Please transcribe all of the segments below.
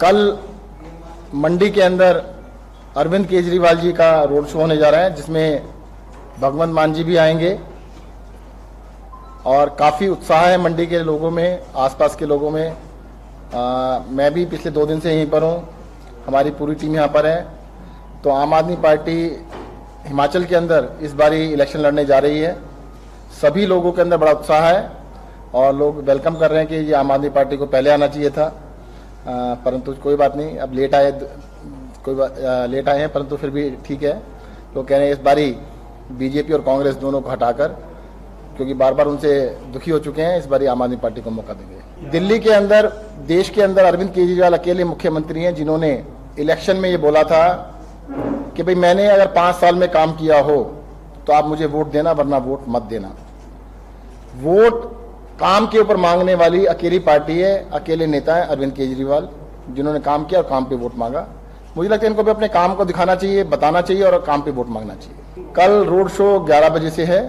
कल मंडी के अंदर अरविंद केजरीवाल जी का रोड शो होने जा रहा है, जिसमें भगवंत मान जी भी आएंगे और काफ़ी उत्साह है मंडी के लोगों में, आसपास के लोगों में। मैं भी पिछले 2 दिन से यहीं पर हूँ, हमारी पूरी टीम यहाँ पर है। तो आम आदमी पार्टी हिमाचल के अंदर इस बारी इलेक्शन लड़ने जा रही है। सभी लोगों के अंदर बड़ा उत्साह है और लोग वेलकम कर रहे हैं कि ये आम आदमी पार्टी को पहले आना चाहिए था, परंतु कोई बात नहीं, अब लेट आए हैं, परंतु फिर भी ठीक है। तो कह रहे हैं इस बारी बीजेपी और कांग्रेस दोनों को हटाकर, क्योंकि बार बार उनसे दुखी हो चुके हैं, इस बारी आम आदमी पार्टी को मौका देंगे। दिल्ली के अंदर, देश के अंदर अरविंद केजरीवाल अकेले मुख्यमंत्री हैं जिन्होंने इलेक्शन में ये बोला था कि भाई मैंने अगर 5 साल में काम किया हो तो आप मुझे वोट देना, वरना वोट मत देना। वोट काम के ऊपर मांगने वाली अकेली पार्टी है, अकेले नेता है अरविंद केजरीवाल, जिन्होंने काम किया और काम पे वोट मांगा। मुझे लगता है इनको भी अपने काम को दिखाना चाहिए, बताना चाहिए और काम पे वोट मांगना चाहिए। कल रोड शो 11 बजे से है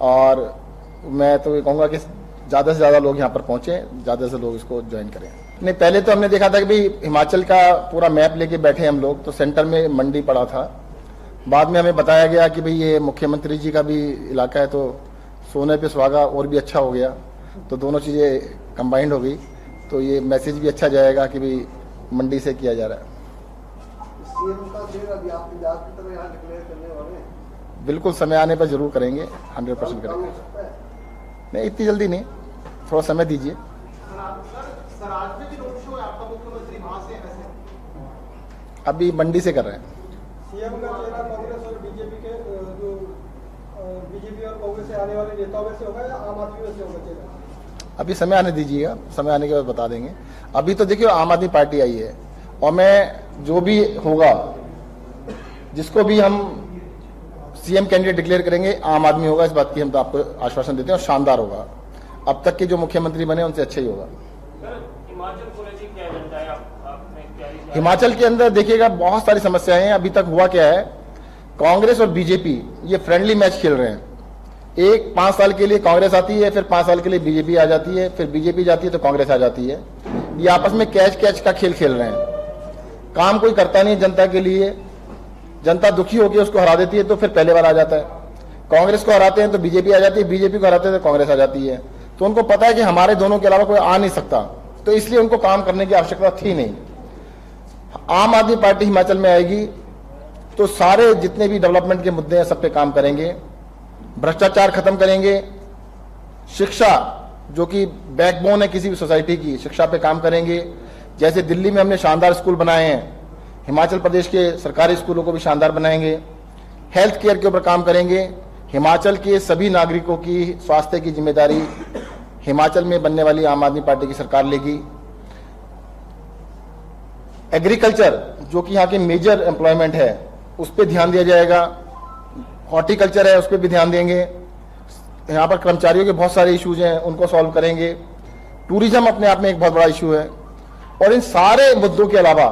और मैं तो ये कहूँगा कि ज़्यादा से ज़्यादा लोग यहाँ पर पहुँचें, ज़्यादा से लोग इसको ज्वाइन करें। नहीं, पहले तो हमने देखा था कि भाई हिमाचल का पूरा मैप लेके बैठे हम लोग, तो सेंटर में मंडी पड़ा था। बाद में हमें बताया गया कि भाई ये मुख्यमंत्री जी का भी इलाका है, तो सोने पे सुहागा और भी अच्छा हो गया। तो दोनों चीज़ें कंबाइंड हो गई, तो ये मैसेज भी अच्छा जाएगा कि भाई मंडी से किया जा रहा है। बिल्कुल समय आने पर जरूर करेंगे, 100% करेंगे। नहीं, इतनी जल्दी नहीं, थोड़ा समय दीजिए। अभी मंडी से कर रहे हैं। सीएम का चेहरा कांग्रेस और बीजेपी के, जो बीजेपी और कांग्रेस से आने वाले नेताओं में से होगा या आम आदमी में से होगा चेहरा? अभी समय आने दीजिएगा, समय आने के बाद बता देंगे। अभी तो देखिए आम आदमी पार्टी आई है और मैं जो भी होगा, जिसको भी हम सीएम कैंडिडेट डिक्लेयर करेंगे, आम आदमी होगा, इस बात की हम तो आपको आश्वासन देते हैं, और शानदार होगा। अब तक के जो मुख्यमंत्री बने उनसे अच्छा ही होगा। हिमाचल के अंदर देखिएगा बहुत सारी समस्याएं हैं। अभी तक हुआ क्या है, कांग्रेस और बीजेपी ये फ्रेंडली मैच खेल रहे हैं। एक 5 साल के लिए कांग्रेस आती है, फिर 5 साल के लिए बीजेपी आ जाती है, फिर बीजेपी जाती है तो कांग्रेस आ जाती है। ये आपस में कैच का खेल खेल रहे हैं। काम कोई करता नहीं जनता के लिए, जनता दुखी होकर उसको हरा देती है तो फिर पहले बार आ जाता है। कांग्रेस को हराते हैं तो बीजेपी आ जाती है, बीजेपी को हराते हैं तो कांग्रेस आ जाती है। तो उनको पता है कि हमारे दोनों के अलावा कोई आ नहीं सकता, तो इसलिए उनको काम करने की आवश्यकता थी नहीं। आम आदमी पार्टी हिमाचल में आएगी तो सारे जितने भी डेवलपमेंट के मुद्दे हैं सब पे काम करेंगे, भ्रष्टाचार खत्म करेंगे, शिक्षा जो कि बैकबोन है किसी भी सोसाइटी की, शिक्षा पे काम करेंगे। जैसे दिल्ली में हमने शानदार स्कूल बनाए हैं, हिमाचल प्रदेश के सरकारी स्कूलों को भी शानदार बनाएंगे। हेल्थ केयर के ऊपर काम करेंगे, हिमाचल के सभी नागरिकों की स्वास्थ्य की जिम्मेदारी हिमाचल में बनने वाली आम आदमी पार्टी की सरकार लेगी। एग्रीकल्चर जो कि यहाँ के मेजर एम्प्लॉयमेंट है उस पर ध्यान दिया जाएगा, हॉर्टिकल्चर है उस पर भी ध्यान देंगे। यहाँ पर कर्मचारियों के बहुत सारे इश्यूज हैं, उनको सॉल्व करेंगे। टूरिज्म अपने आप में एक बहुत बड़ा इशू है। और इन सारे मुद्दों के अलावा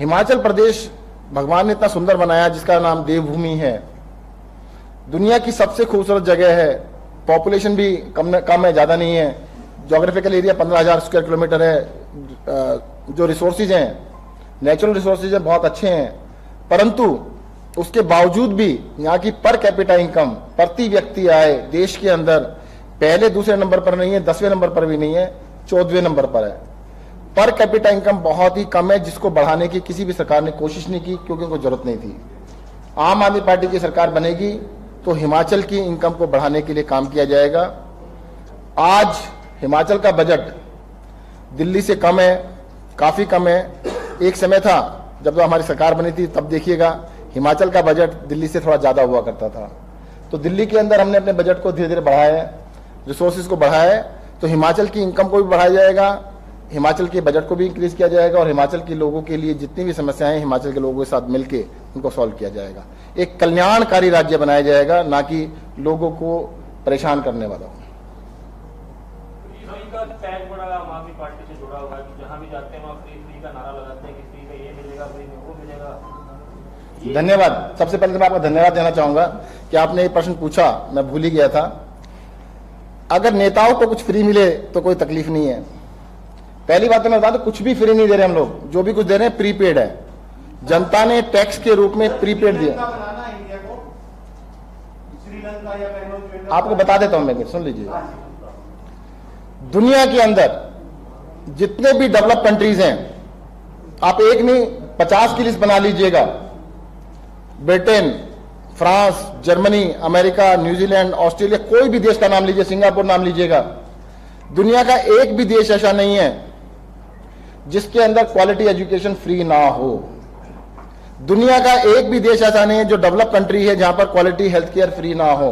हिमाचल प्रदेश भगवान ने इतना सुंदर बनाया, जिसका नाम देवभूमि है, दुनिया की सबसे खूबसूरत जगह है, पॉपुलेशन भी कम है, ज़्यादा नहीं है, जोग्राफिकल एरिया 15,000 स्क्वायर किलोमीटर है। जो रिसोर्सेज हैं, नेचुरल रिसोर्सेज हैं, बहुत अच्छे हैं, परंतु उसके बावजूद भी यहाँ की पर कैपिटा इनकम, प्रति व्यक्ति आय, देश के अंदर पहले दूसरे नंबर पर नहीं है, 10वें नंबर पर भी नहीं है, 14वें नंबर पर है। पर कैपिटा इनकम बहुत ही कम है, जिसको बढ़ाने की किसी भी सरकार ने कोशिश नहीं की, क्योंकि उनको जरूरत नहीं थी। आम आदमी पार्टी की सरकार बनेगी तो हिमाचल की इनकम को बढ़ाने के लिए काम किया जाएगा। आज हिमाचल का बजट दिल्ली से कम है, काफ़ी कम है। एक समय था जब हमारी सरकार बनी थी, तब देखिएगा हिमाचल का बजट दिल्ली से थोड़ा ज़्यादा हुआ करता था। तो दिल्ली के अंदर हमने अपने बजट को धीरे धीरे बढ़ाया है, रिसोर्सेज को बढ़ाया है, तो हिमाचल की इनकम को भी बढ़ाया जाएगा, हिमाचल के बजट को भी इंक्रीज किया जाएगा, और हिमाचल के लोगों के लिए जितनी भी समस्याएं हैं हिमाचल के लोगों के साथ मिलकर उनको सॉल्व किया जाएगा। एक कल्याणकारी राज्य बनाया जाएगा, ना कि लोगों को परेशान करने वाला। धन्यवाद। सबसे पहले तो मैं आपको धन्यवाद देना चाहूंगा कि आपने ये प्रश्न पूछा, मैं भूल ही गया था। अगर नेताओं को कुछ फ्री मिले तो कोई तकलीफ नहीं है, पहली बात तो मैं बता दूं, कुछ भी फ्री नहीं दे रहे हम लोग, जो भी कुछ दे रहे हैं प्रीपेड है। जनता ने टैक्स के रूप में प्रीपेड दिया। आपको बता देता हूं मैं, सुन लीजिए। दुनिया के अंदर जितने भी डेवलप कंट्रीज हैं, आप एक नहीं 50 की लिस्ट बना लीजिएगा, Britain, France, Germany, America, New Zealand, Australia, कोई भी देश का नाम लीजिए, सिंगापुर नाम लीजिएगा, दुनिया का एक भी देश ऐसा नहीं है जिसके अंदर क्वालिटी एजुकेशन फ्री ना हो। दुनिया का एक भी देश ऐसा नहीं है जो डेवलप कंट्री है जहां पर क्वालिटी हेल्थ केयर फ्री ना हो।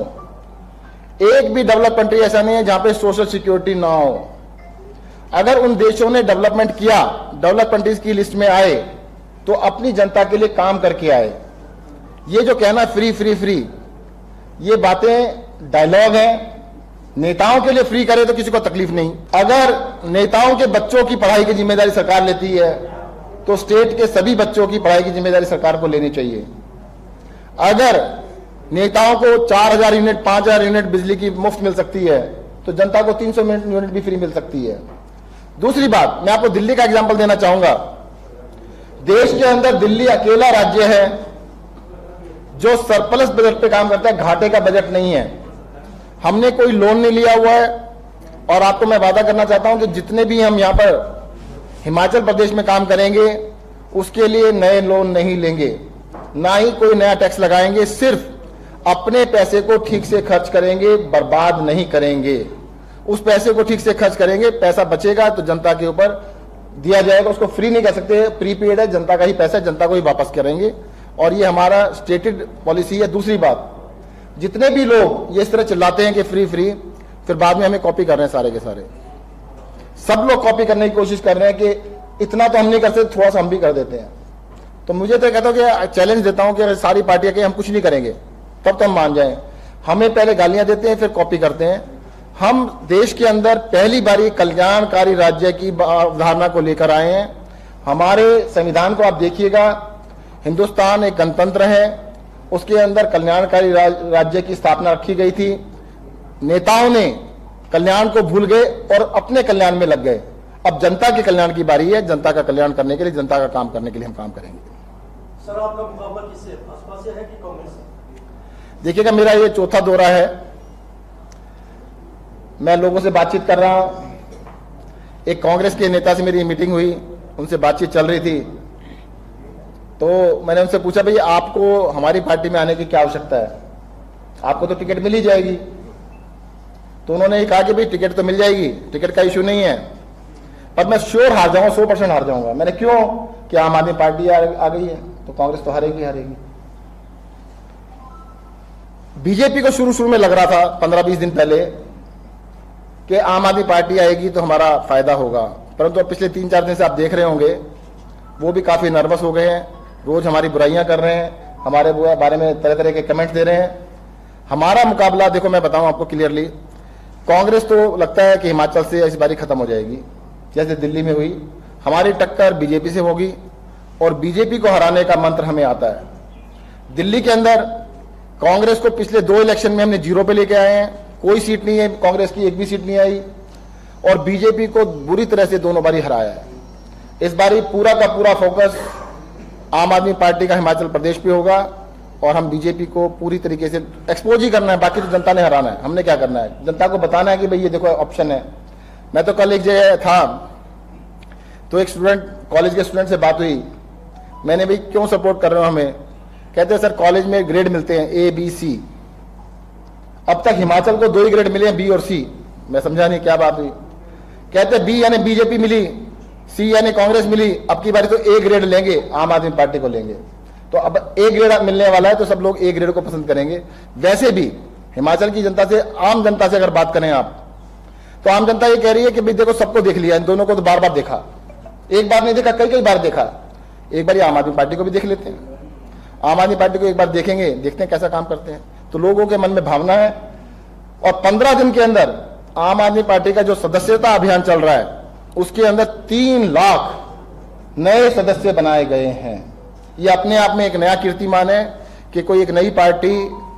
एक भी डेवलप कंट्री ऐसा नहीं है जहां पर सोशल सिक्योरिटी ना हो। अगर उन देशों ने डेवलपमेंट किया, डेवलप कंट्रीज की लिस्ट में आए, तो अपनी जनता के लिए काम करके आए। ये जो कहना फ्री फ्री फ्री, ये बातें डायलॉग है। नेताओं के लिए फ्री करे तो किसी को तकलीफ नहीं। अगर नेताओं के बच्चों की पढ़ाई की जिम्मेदारी सरकार लेती है, तो स्टेट के सभी बच्चों की पढ़ाई की जिम्मेदारी सरकार को लेनी चाहिए। अगर नेताओं को 4000 यूनिट, 5000 यूनिट बिजली की मुफ्त मिल सकती है, तो जनता को 300 यूनिट भी फ्री मिल सकती है। दूसरी बात, मैं आपको दिल्ली का एग्जाम्पल देना चाहूंगा। देश के अंदर दिल्ली अकेला राज्य है जो सरप्लस बजट पे काम करता है, घाटे का बजट नहीं है। हमने कोई लोन नहीं लिया हुआ है। और आपको मैं वादा करना चाहता हूं कि जितने भी हम यहां पर हिमाचल प्रदेश में काम करेंगे, उसके लिए नए लोन नहीं लेंगे, ना ही कोई नया टैक्स लगाएंगे। सिर्फ अपने पैसे को ठीक से खर्च करेंगे, बर्बाद नहीं करेंगे। उस पैसे को ठीक से खर्च करेंगे, पैसा बचेगा तो जनता के ऊपर दिया जाएगा। उसको फ्री नहीं कह सकते, प्रीपेड है, जनता का ही पैसा है, जनता को ही वापस करेंगे। और ये हमारा स्टेटेड पॉलिसी है। दूसरी बात, जितने भी लोग ये इस तरह चिल्लाते हैं कि फ्री फ्री, फिर बाद में हमें कॉपी कर रहे हैं, सारे के सारे सब लोग कॉपी करने की कोशिश कर रहे हैं कि इतना तो हम नहीं करते, थोड़ा सा हम भी कर देते हैं। तो मुझे तो कहता हूं कि चैलेंज देता हूं कि सारी पार्टियां कहें हम कुछ नहीं करेंगे, तब तो हम मान जाएं। हमें पहले गालियां देते हैं, फिर कॉपी करते हैं। हम देश के अंदर पहली बारी कल्याणकारी राज्य की अवधारणा को लेकर आए हैं। हमारे संविधान को आप देखिएगा, हिंदुस्तान एक गणतंत्र है, उसके अंदर कल्याणकारी राज्य की स्थापना रखी गई थी। नेताओं ने कल्याण को भूल गए और अपने कल्याण में लग गए। अब जनता के कल्याण की बारी है। जनता का कल्याण करने के लिए, जनता का काम करने के लिए हम काम करेंगे। सर, आपका मुकाबला किससे भाजपा से है कि कांग्रेस से? देखिएगा, मेरा ये चौथा दौरा है। मैं लोगों से बातचीत कर रहा हूँ। एक कांग्रेस के नेता से मेरी मीटिंग हुई, उनसे बातचीत चल रही थी, तो मैंने उनसे पूछा, भाई आपको हमारी पार्टी में आने की क्या आवश्यकता है, आपको तो टिकट मिल ही जाएगी। तो उन्होंने ये कहा कि भाई टिकट तो मिल जाएगी, टिकट का इशू नहीं है, पर मैं श्योर हार जाऊंगा, 100% हार जाऊंगा। मैंने क्यों? कि आम आदमी पार्टी आ गई है, तो कांग्रेस तो हारेगी हारेगी। बीजेपी को शुरू शुरू में लग रहा था 15-20 दिन पहले कि आम आदमी पार्टी आएगी तो हमारा फायदा होगा, परंतु अब पिछले 3-4 दिन से आप देख रहे होंगे वो भी काफी नर्वस हो गए हैं। रोज हमारी बुराइयां कर रहे हैं, हमारे बारे में तरह तरह के कमेंट दे रहे हैं। हमारा मुकाबला देखो, मैं बताऊं आपको क्लियरली, कांग्रेस तो लगता है कि हिमाचल से इस बारी खत्म हो जाएगी, जैसे दिल्ली में हुई। हमारी टक्कर बीजेपी से होगी और बीजेपी को हराने का मंत्र हमें आता है। दिल्ली के अंदर कांग्रेस को पिछले 2 इलेक्शन में हमने 0 पे लेके आए हैं। कोई सीट नहीं है कांग्रेस की, एक भी सीट नहीं आई, और बीजेपी को बुरी तरह से दोनों बारी हराया है। इस बारी पूरा का पूरा फोकस आम आदमी पार्टी का हिमाचल प्रदेश पे होगा और हम बीजेपी को पूरी तरीके से एक्सपोज ही करना है। बाकी तो जनता ने हराना है, हमने क्या करना है, जनता को बताना है कि भाई ये देखो ऑप्शन है। मैं तो कल एक जगह था, तो एक स्टूडेंट, कॉलेज के स्टूडेंट से बात हुई। मैंने भाई क्यों सपोर्ट कर रहे हो हमें? कहते हैं सर कॉलेज में ग्रेड मिलते हैं A, B, C। अब तक हिमाचल को 2 ही ग्रेड मिले हैं, B और C। मैं समझा नहीं क्या बात हुई। कहते B यानी बीजेपी मिली, C यानी कांग्रेस मिली, अब की बारी तो A ग्रेड लेंगे, आम आदमी पार्टी को लेंगे। तो अब A ग्रेड मिलने वाला है तो सब लोग A ग्रेड को पसंद करेंगे। वैसे भी हिमाचल की जनता से, आम जनता से अगर बात करें आप, तो आम जनता ये कह रही है कि भाई देखो सबको देख लिया, इन दोनों को तो बार बार देखा, एक बार नहीं देखा, कई बार देखा, एक बार आम आदमी पार्टी को भी देख लेते हैं। आम आदमी पार्टी को एक बार देखेंगे, देखते हैं कैसा काम करते हैं। तो लोगों के मन में भावना है। और 15 दिन के अंदर आम आदमी पार्टी का जो सदस्यता अभियान चल रहा है, उसके अंदर 3 लाख नए सदस्य बनाए गए हैं। ये अपने आप में एक नया कीर्तिमान है कि कोई एक नई पार्टी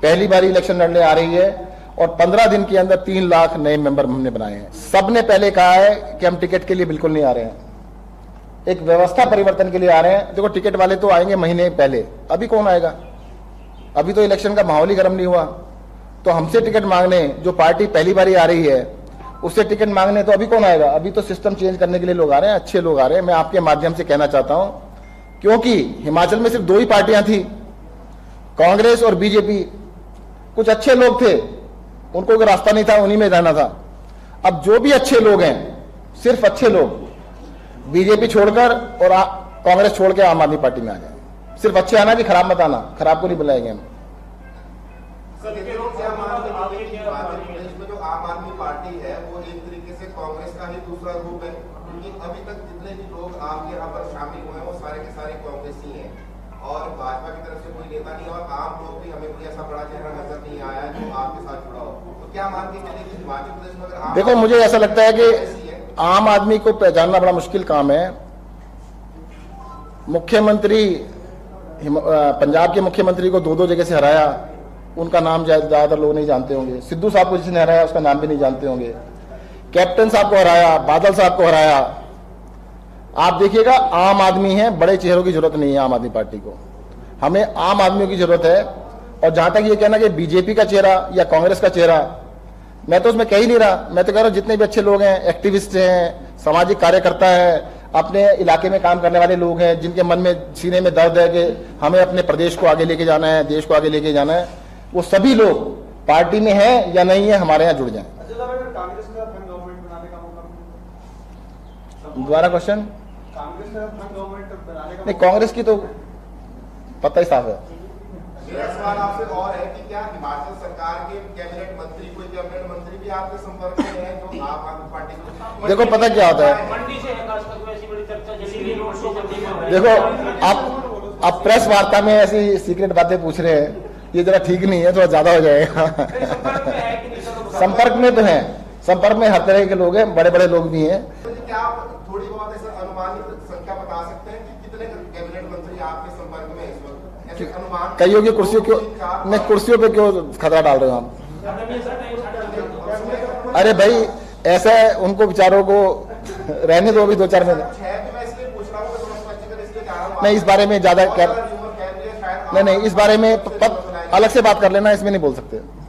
पहली बार इलेक्शन लड़ने आ रही है और 15 दिन के अंदर 3 लाख नए मेंबर हमने बनाए हैं। सबने पहले कहा है कि हम टिकट के लिए बिल्कुल नहीं आ रहे हैं, एक व्यवस्था परिवर्तन के लिए आ रहे हैं। देखो टिकट वाले तो आएंगे महीने पहले, अभी कौन आएगा? अभी तो इलेक्शन का माहौल ही गर्म नहीं हुआ। तो हमसे टिकट मांगने जो पार्टी पहली बार आ रही है उससे टिकट मांगने तो अभी कौन आएगा? अभी तो सिस्टम चेंज करने के लिए लोग आ रहे हैं, अच्छे लोग आ रहे हैं। मैं आपके माध्यम से कहना चाहता हूं, क्योंकि हिमाचल में सिर्फ 2 ही पार्टियां थी, कांग्रेस और बीजेपी। कुछ अच्छे लोग थे, उनको कोई रास्ता नहीं था, उन्हीं में जाना था। अब जो भी अच्छे लोग हैं, सिर्फ अच्छे लोग बीजेपी छोड़कर और कांग्रेस छोड़ के आम आदमी पार्टी में आ जाए। सिर्फ अच्छे आना कि खराब मत आना, खराब को नहीं बुलाएंगे हम। आम आदमी पार्टी है वो एक तरीके से कांग्रेस का ही दूसरा रूप है, क्योंकि अभी तक जितने भी लोग आपके यहाँ पर शामिल हुए हैं वो सारे के सारे कांग्रेसी हैं और भाजपा की तरफ से कोई नेता नहीं, और आम लोग भी हमें कोई ऐसा बड़ा चेहरा नजर नहीं आया जो आपके साथ जुड़ा हो। तो क्या मानते हैं कि हिमाचल प्रदेश में अगर देखो, मुझे ऐसा लगता है कि आम आदमी को पहचानना बड़ा मुश्किल काम है। मुख्यमंत्री, पंजाब के मुख्यमंत्री को 2-2 जगह से हराया, उनका नाम ज्यादातर लोग नहीं जानते होंगे। सिद्धू साहब को जिसने हराया उसका नाम भी नहीं जानते होंगे। कैप्टन साहब को हराया, बादल साहब को हराया। आप देखिएगा, आम आदमी है, बड़े चेहरों की जरूरत नहीं है आम आदमी पार्टी को। हमें आम आदमियों की जरूरत है। और जहां तक ये कहना कि बीजेपी का चेहरा या कांग्रेस का चेहरा, मैं तो उसमें कह ही नहीं रहा। मैं तो कह रहा हूँ जितने भी अच्छे लोग हैं, एक्टिविस्ट हैं, सामाजिक कार्यकर्ता है, अपने इलाके में काम करने वाले लोग हैं, जिनके मन में, सीने में दर्द है कि हमें अपने प्रदेश को आगे लेके जाना है, देश को आगे लेके जाना है, वो सभी लोग पार्टी में हैं या नहीं है, हमारे यहाँ जुड़ जाएं। दोबारा क्वेश्चन? नहीं, कांग्रेस की तो पता ही साफ है। मेरा सवाल आपसे और है कि क्या हिमाचल सरकार के कैबिनेट मंत्री, कोई कैबिनेट मंत्री भी आपके संपर्क में है जो आप आम पार्टी को? देखो पता क्या होता है, मंडी से विकास तक ऐसी बड़ी चर्चा। देखो आप प्रेस वार्ता में ऐसी सीक्रेट बातें पूछ रहे हैं, ये जरा ठीक नहीं है, थोड़ा ज्यादा हो जाएगा। संपर्क में तो है, संपर्क में हर तरह के लोग हैं, बड़े बड़े लोग भी हैं। क्या आप थोड़ी बहुत ऐसा अनुमानित संख्या बता सकते हैं कि कितने कैबिनेट मंत्री आपके संपर्क में इस वक्त? ऐसे अनुमान कईयों की कुर्सियों क्यों नहीं, कुर्सियों पे क्यों खतरा डाल रहे हो आप? अरे भाई, ऐसा है, उनको बेचारों को रहने दो अभी 2-4 महीने। नहीं, इस बारे में ज्यादा, नहीं, इस बारे में अलग से बात कर लेना, इसमें नहीं बोल सकते।